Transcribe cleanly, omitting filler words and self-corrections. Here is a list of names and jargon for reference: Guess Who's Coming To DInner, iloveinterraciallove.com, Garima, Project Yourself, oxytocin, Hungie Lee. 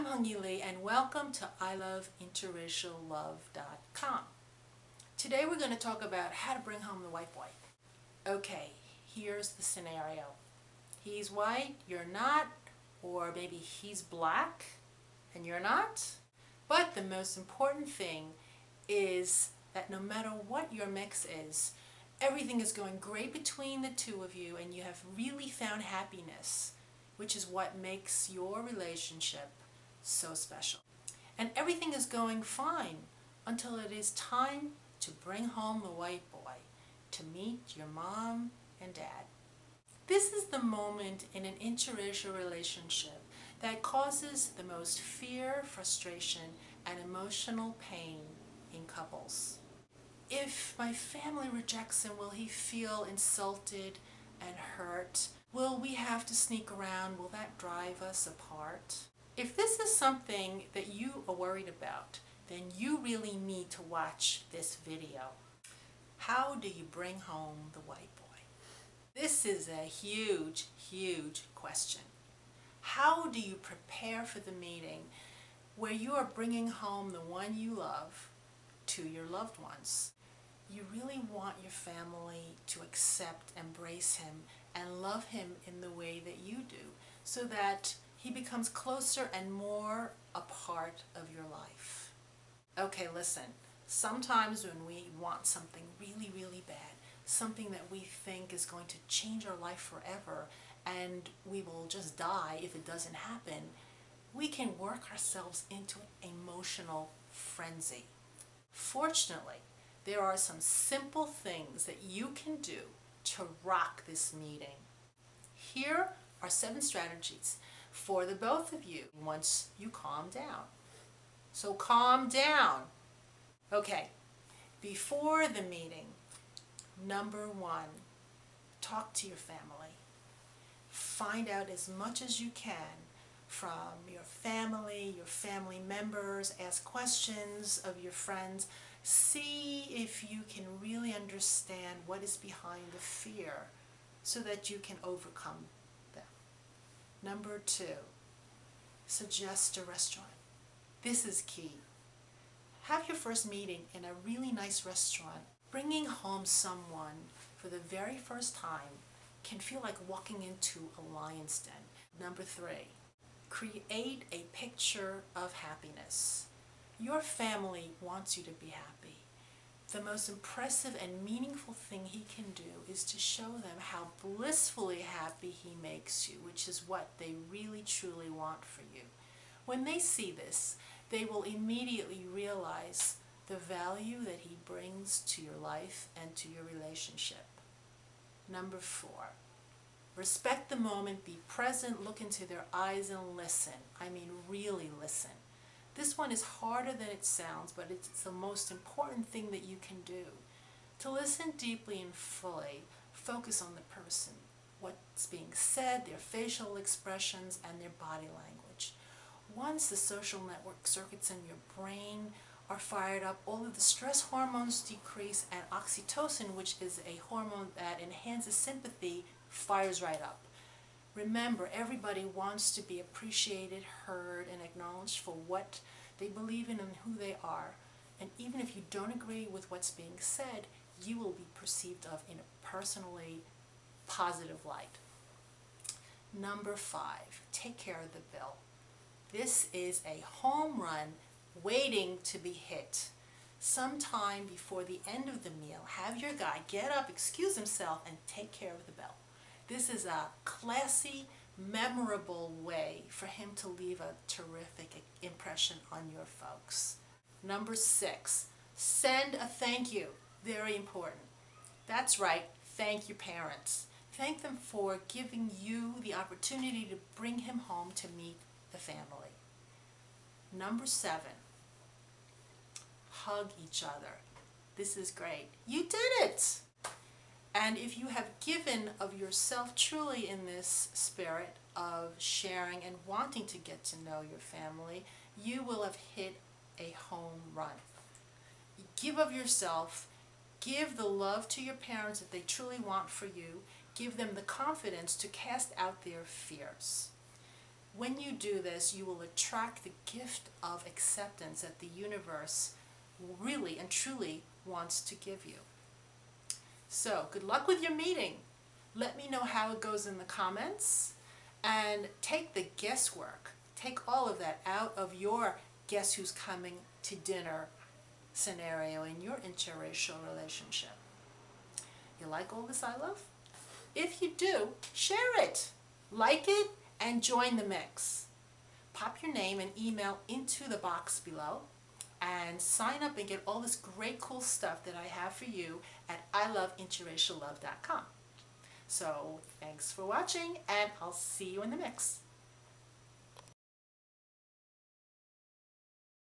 I'm Hungie Lee and welcome to iloveinterraciallove.com. Today we're going to talk about how to bring home the white boy. Okay, here's the scenario. He's white, you're not, or maybe he's black and you're not. But the most important thing is that no matter what your mix is, everything is going great between the two of you and you have really found happiness, which is what makes your relationship so special. And everything is going fine until it is time to bring home the white boy to meet your mom and dad. This is the moment in an interracial relationship that causes the most fear, frustration, and emotional pain in couples. If my family rejects him, will he feel insulted and hurt? Will we have to sneak around? Will that drive us apart? If this is something that you are worried about, then you really need to watch this video. How do you bring home the white boy? This is a huge, huge question. How do you prepare for the meeting where you are bringing home the one you love to your loved ones? You really want your family to accept, embrace him, and love him in the way that you do, so that he becomes closer and more a part of your life. Okay, listen, sometimes when we want something really, really bad, something that we think is going to change our life forever, and we will just die if it doesn't happen, we can work ourselves into an emotional frenzy. Fortunately, there are some simple things that you can do to rock this meeting. Here are 7 strategies for the both of you once you calm down. So calm down. Okay, before the meeting, number 1, talk to your family. Find out as much as you can from your family members, ask questions of your friends, see if you can really understand what is behind the fear so that you can overcome them. Number 2, suggest a restaurant. This is key. Have your first meeting in a really nice restaurant. Bringing home someone for the very first time can feel like walking into a lion's den. Number 3, create a picture of happiness. Your family wants you to be happy. The most impressive and meaningful thing he can do is to show them how blissfully happy he makes you, which is what they really truly want for you. When they see this, they will immediately realize the value that he brings to your life and to your relationship. Number 4. Respect the moment, be present, look into their eyes and listen. I mean, really listen. This one is harder than it sounds, but it's the most important thing that you can do. To listen deeply and fully, focus on the person, what's being said, their facial expressions, and their body language. Once the social network circuits in your brain are fired up, all of the stress hormones decrease, and oxytocin, which is a hormone that enhances sympathy, fires right up. Remember, everybody wants to be appreciated, heard, and acknowledged for what they believe in and who they are. And even if you don't agree with what's being said, you will be perceived of in a personally positive light. Number 5, take care of the bill. This is a home run waiting to be hit. Sometime before the end of the meal, have your guy get up, excuse himself, and take care of the bill. This is a classy, memorable way for him to leave a terrific impression on your folks. Number 6, send a thank you. Very important. That's right, thank your parents. Thank them for giving you the opportunity to bring him home to meet the family. Number 7, hug each other. This is great. You did it! And if you have given of yourself truly in this spirit of sharing and wanting to get to know your family, you will have hit a home run. Give of yourself, give the love to your parents that they truly want for you, give them the confidence to cast out their fears. When you do this, you will attract the gift of acceptance that the universe really and truly wants to give you. So, good luck with your meeting. Let me know how it goes in the comments, and take the guesswork. Take all of that out of your guess who's coming to dinner scenario in your interracial relationship. You like all this I love? If you do, share it, like it, and join the mix. Pop your name and email into the box below and sign up and get all this great cool stuff that I have for you at iloveinterraciallove.com. So thanks for watching, and I'll see you in the mix.